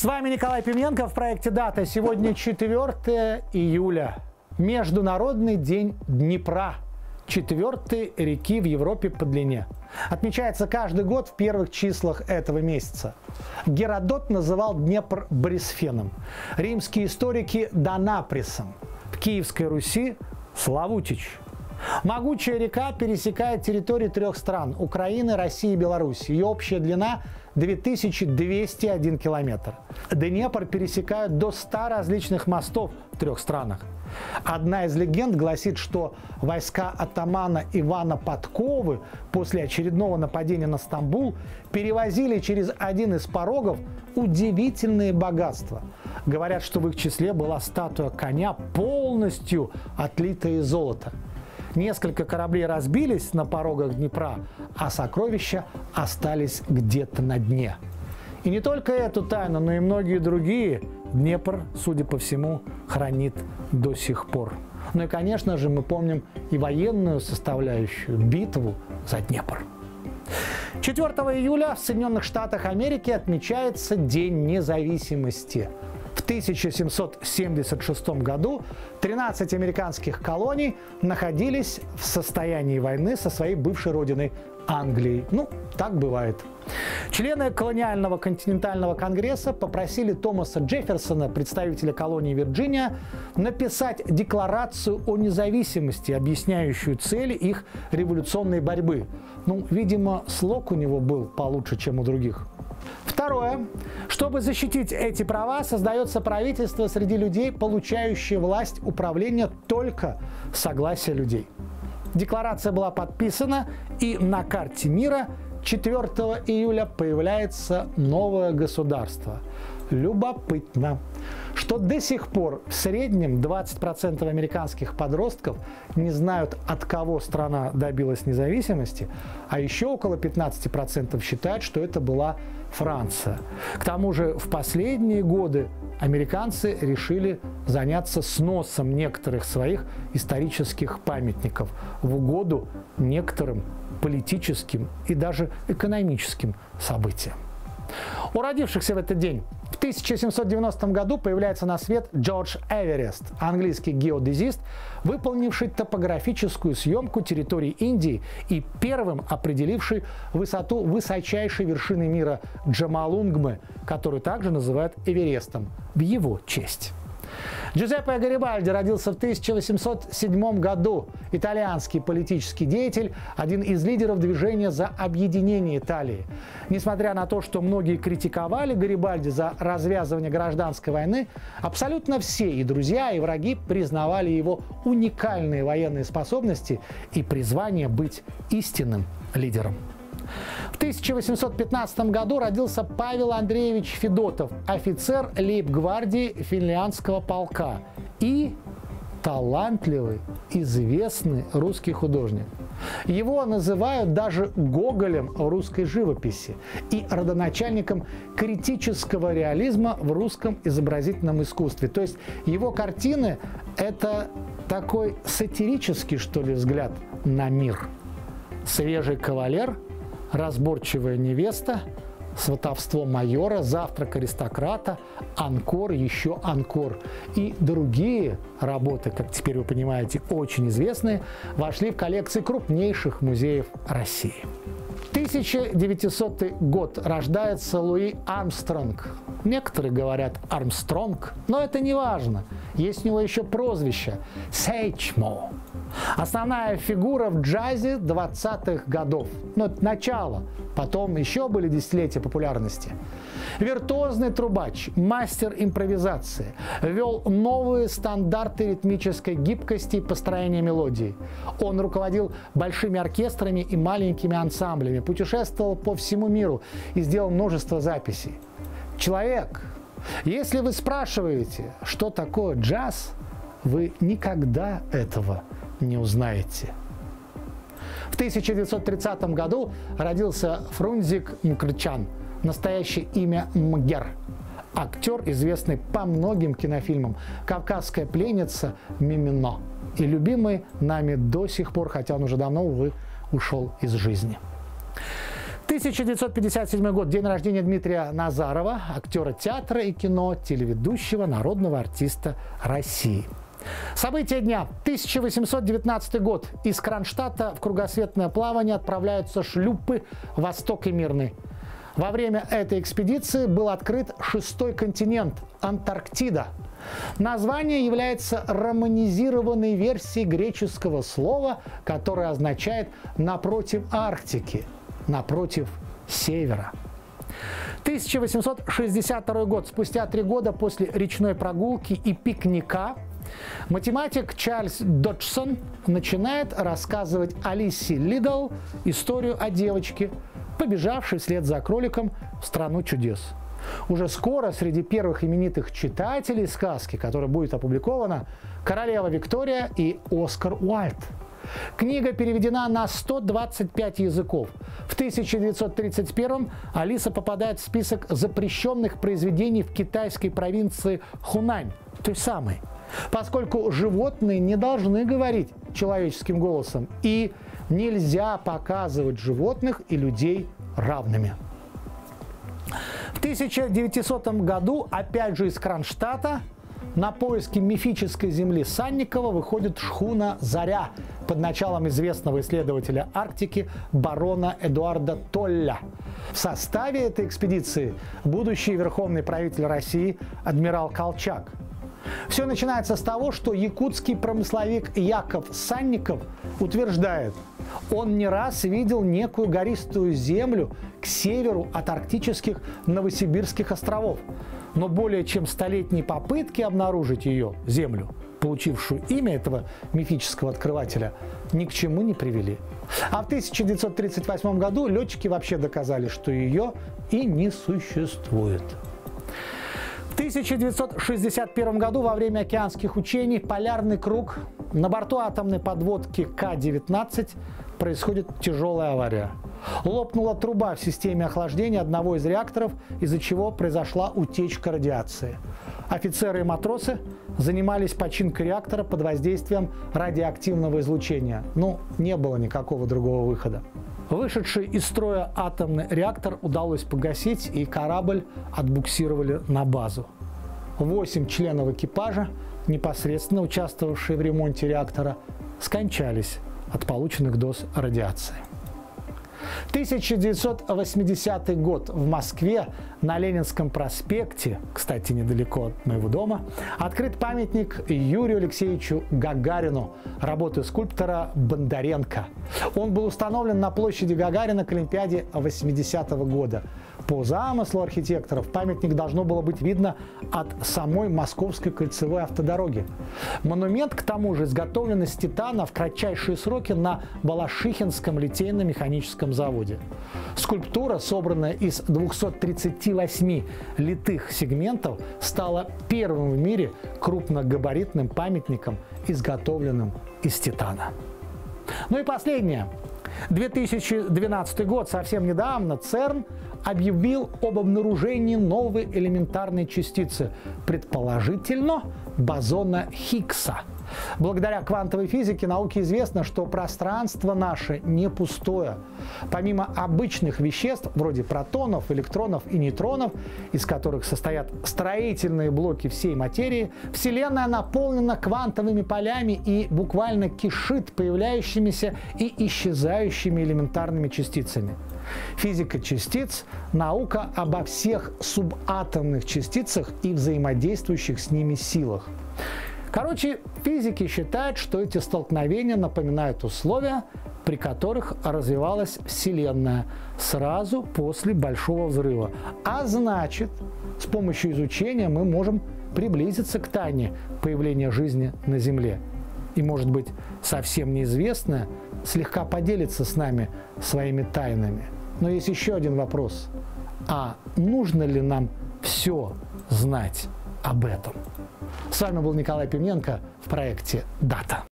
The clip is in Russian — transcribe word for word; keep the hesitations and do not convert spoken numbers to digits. С вами Николай Пивненко в проекте «Дата». Сегодня четвёртое июля. Международный день Днепра. Четвертой реки в Европе по длине. Отмечается каждый год в первых числах этого месяца. Геродот называл Днепр Борисфеном, римские историки – Донаприсом, в Киевской Руси – Славутич. Могучая река пересекает территории трех стран – Украины, России и Беларуси. Ее общая длина – две тысячи двести один километр. Днепр пересекают до ста различных мостов в трех странах. Одна из легенд гласит, что войска атамана Ивана Подковы после очередного нападения на Стамбул перевозили через один из порогов удивительные богатства. Говорят, что в их числе была статуя коня, полностью отлитая из золота. Несколько кораблей разбились на порогах Днепра, а сокровища остались где-то на дне. И не только эту тайну, но и многие другие Днепр, судя по всему, хранит до сих пор. Ну и, конечно же, мы помним и военную составляющую – битву за Днепр. четвёртого июля в Соединенных Штатах Америки отмечается День независимости. В тысяча семьсот семьдесят шестом году тринадцать американских колоний находились в состоянии войны со своей бывшей родиной Англией. Ну, так бывает. Члены колониального континентального конгресса попросили Томаса Джефферсона, представителя колонии Вирджиния, написать декларацию о независимости, объясняющую цели их революционной борьбы. Ну, видимо, слог у него был получше, чем у других. Второе. Чтобы защитить эти права, создается правительство среди людей, получающие власть управления только согласия людей. Декларация была подписана, и на карте мира четвёртого июля появляется новое государство. Любопытно, что до сих пор в среднем двадцать процентов американских подростков не знают, от кого страна добилась независимости, а еще около пятнадцати процентов считают, что это была Франция. К тому же в последние годы американцы решили заняться сносом некоторых своих исторических памятников в угоду некоторым политическим и даже экономическим событиям. У родившихся в этот день в тысяча семьсот девяностом году появляется на свет Джордж Эверест, английский геодезист, выполнивший топографическую съемку территории Индии и первым определивший высоту высочайшей вершины мира Джомолунгмы, которую также называют Эверестом, в его честь. Джузеппе Гарибальди родился в тысяча восемьсот седьмом году. Итальянский политический деятель, один из лидеров движения за объединение Италии. Несмотря на то, что многие критиковали Гарибальди за развязывание гражданской войны, абсолютно все, и друзья, и враги, признавали его уникальные военные способности и призвание быть истинным лидером. В тысяча восемьсот пятнадцатом году родился Павел Андреевич Федотов, офицер лейб-гвардии финляндского полка и талантливый, известный русский художник. Его называют даже Гоголем в русской живописи и родоначальником критического реализма в русском изобразительном искусстве. То есть его картины – это такой сатирический, что ли, взгляд на мир. «Свежий кавалер», «Разборчивая невеста», «Сватовство майора», «Завтрак аристократа», «Анкор», еще «Анкор» и другие работы, как теперь вы понимаете, очень известные, вошли в коллекции крупнейших музеев России. тысяча девятисотый год. Рождается Луи Армстронг. Некоторые говорят Армстронг, но это не важно. Есть у него еще прозвище – Сэтчмо. Основная фигура в джазе двадцатых годов. Ну, это начало. Потом еще были десятилетия популярности. Виртуозный трубач, мастер импровизации. Ввел новые стандарты ритмической гибкости и построения мелодии. Он руководил большими оркестрами и маленькими ансамблями. Путешествовал по всему миру и сделал множество записей. Человек, если вы спрашиваете, что такое джаз, вы никогда этого не узнаете. В тысяча девятьсот тридцатом году родился Фрунзик Мкрчан, настоящее имя Мгер. Актер, известный по многим кинофильмам, «Кавказская пленница», «Мимино» и любимый нами до сих пор, хотя он уже давно, увы, ушел из жизни. В тысяча девятьсот пятьдесят седьмой год. День рождения Дмитрия Назарова, актера театра и кино, телеведущего, народного артиста России. События дня. тысяча восемьсот девятнадцатый год. Из Кронштадта в кругосветное плавание отправляются шлюпы «Восток» и «Мирный». Во время этой экспедиции был открыт шестой континент – Антарктида. Название является романизированной версией греческого слова, которое означает «напротив Арктики», «напротив севера». тысяча восемьсот шестьдесят второй год. Спустя три года после речной прогулки и пикника математик Чарльз Доджсон начинает рассказывать Алисе Лидл историю о девочке, побежавшей вслед за кроликом в страну чудес. Уже скоро среди первых именитых читателей сказки, которая будет опубликована, королева Виктория и Оскар Уайт. Книга переведена на сто двадцать пять языков. В тысяча девятьсот тридцать первом Алиса попадает в список запрещенных произведений в китайской провинции Хунань, той самой. Поскольку животные не должны говорить человеческим голосом, и нельзя показывать животных и людей равными. В тысяча девятисотом году, опять же из Кронштадта, на поиски мифической земли Санникова выходит шхуна «Заря» под началом известного исследователя Арктики барона Эдуарда Толля. В составе этой экспедиции будущий верховный правитель России адмирал Колчак. Все начинается с того, что якутский промысловик Яков Санников утверждает, он не раз видел некую гористую землю к северу от арктических Новосибирских островов, но более чем столетние попытки обнаружить ее, землю, получившую имя этого мифического открывателя, ни к чему не привели. А в тысяча девятьсот тридцать восьмом году летчики вообще доказали, что ее и не существует. В тысяча девятьсот шестьдесят первом году во время океанских учений «Полярный круг» на борту атомной подводки К девятнадцать происходит тяжелая авария. Лопнула труба в системе охлаждения одного из реакторов, из-за чего произошла утечка радиации. Офицеры и матросы занимались починкой реактора под воздействием радиоактивного излучения. Ну, не было никакого другого выхода. Вышедший из строя атомный реактор удалось погасить, и корабль отбуксировали на базу. Восемь членов экипажа, непосредственно участвовавшие в ремонте реактора, скончались от полученных доз радиации. тысяча девятьсот восьмидесятый год. В Москве на Ленинском проспекте, кстати, недалеко от моего дома, открыт памятник Юрию Алексеевичу Гагарину, работы скульптора Бондаренко. Он был установлен на площади Гагарина к Олимпиаде восьмидесятого года. По замыслу архитекторов памятник должно было быть видно от самой Московской кольцевой автодороги. Монумент, к тому же, изготовлен из титана в кратчайшие сроки на Балашихинском литейно-механическом заводе. Скульптура, собранная из двухсот тридцати восьми литых сегментов, стала первым в мире крупногабаритным памятником, изготовленным из титана. Ну и последнее. две тысячи двенадцатый год. Совсем недавно ЦЕРН объявил об обнаружении новой элементарной частицы, предположительно бозона Хиггса. Благодаря квантовой физике науке известно, что пространство наше не пустое. Помимо обычных веществ, вроде протонов, электронов и нейтронов, из которых состоят строительные блоки всей материи, Вселенная наполнена квантовыми полями и буквально кишит появляющимися и исчезающими элементарными частицами. Физика частиц – наука обо всех субатомных частицах и взаимодействующих с ними силах. Короче, физики считают, что эти столкновения напоминают условия, при которых развивалась Вселенная сразу после Большого взрыва. А значит, с помощью изучения мы можем приблизиться к тайне появления жизни на Земле. И, может быть, совсем неизвестное слегка поделится с нами своими тайнами. Но есть еще один вопрос. А нужно ли нам все знать об этом? С вами был Николай Пивненко в проекте «Дата».